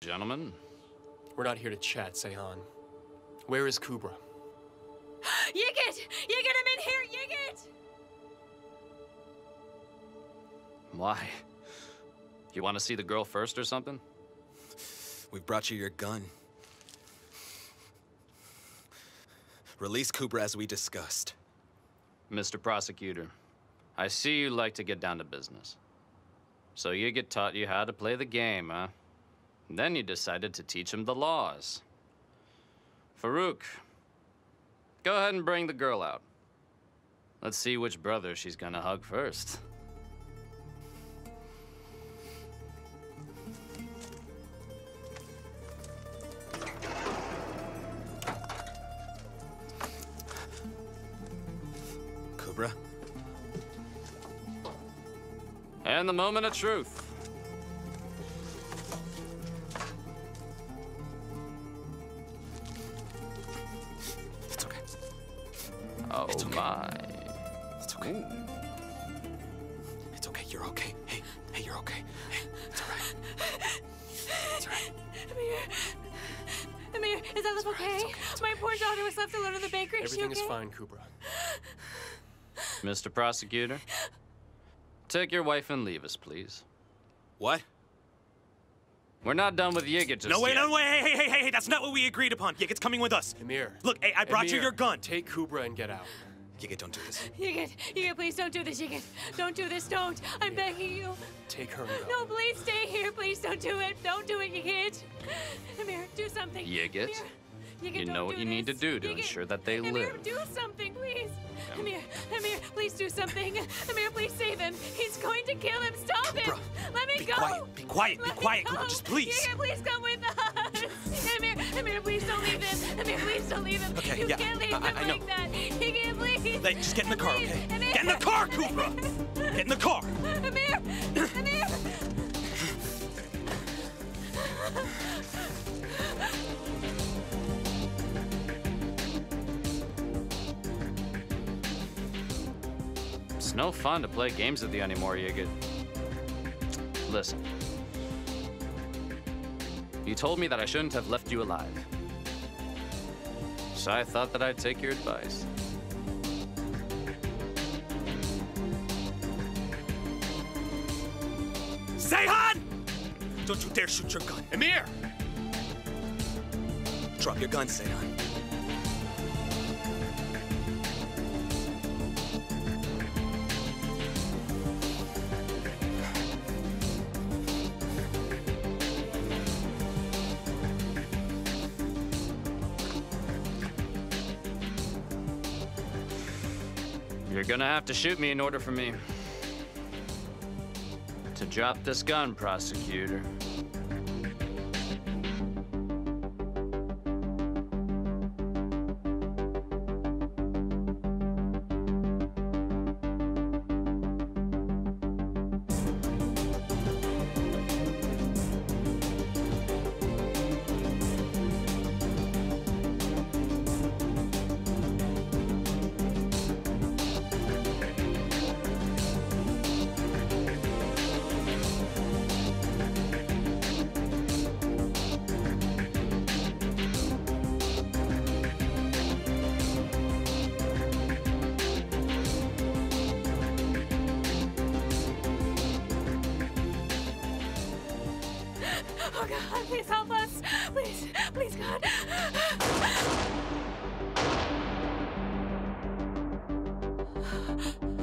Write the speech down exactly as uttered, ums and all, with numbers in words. Gentlemen? We're not here to chat, Seyhan. Where is Kübra? Yigit! Yigit, I'm in here! Yigit! Why? You want to see the girl first or something? We brought you your gun. Release Kübra as we discussed. Mister Prosecutor, I see you like to get down to business. So Yigit taught you how to play the game, huh? And then you decided to teach him the laws. Farouk, go ahead and bring the girl out. Let's see which brother she's gonna hug first. Kübra. And the moment of truth. Oh, it's okay. My. It's okay. Ooh. It's okay. You're okay. Hey, hey, you're okay. Hey, it's all right. It's all right. Amir. Amir, is that look okay? Right. Okay. My okay. Poor daughter was left alone at the bakery. Everything is, she okay? is fine, Kübra. Mister Prosecutor, take your wife and leave us, please. What? We're not done with Yigit just No, wait, yet. no, wait, hey, hey, hey, hey, that's not what we agreed upon. Yigit's coming with us. Amir. Look, hey, I brought Amir, you your gun. Take Kübra and get out. Yigit, don't do this. Yigit, Yigit, please don't do this, Yigit. Don't do this, don't. I'm Amir. begging you. Take her and go. No, please stay here. Please don't do it. Don't do it, Yigit. Amir, do something. Yigit, Yigit, you know what you this. need to do to Yigit. ensure that they Amir, live. Amir, do something, please. Yeah. Amir, Amir, please do something. Amir, please save him. He's going to kill him. Stop Kübra. him. Let me be go. Quiet. Be quiet. Let be quiet. Come on, just please. Yigit, please come with us. Amir, Amir, please don't leave him. Amir, please don't leave him. Okay, you yeah. can't leave I, him I like know. that. Yigit, please. Like, just get in the car, okay? Amir. Get in the car, Kübra. Get in the car. Amir, Amir. It's no fun to play games with you anymore, Yigit. Listen. You told me that I shouldn't have left you alive. So I thought that I'd take your advice. Seyhan! Don't you dare shoot your gun. Emir! Drop your gun, Seyhan. You're gonna have to shoot me in order for me to drop this gun, Prosecutor. Oh, God, please help us. Please, please, God.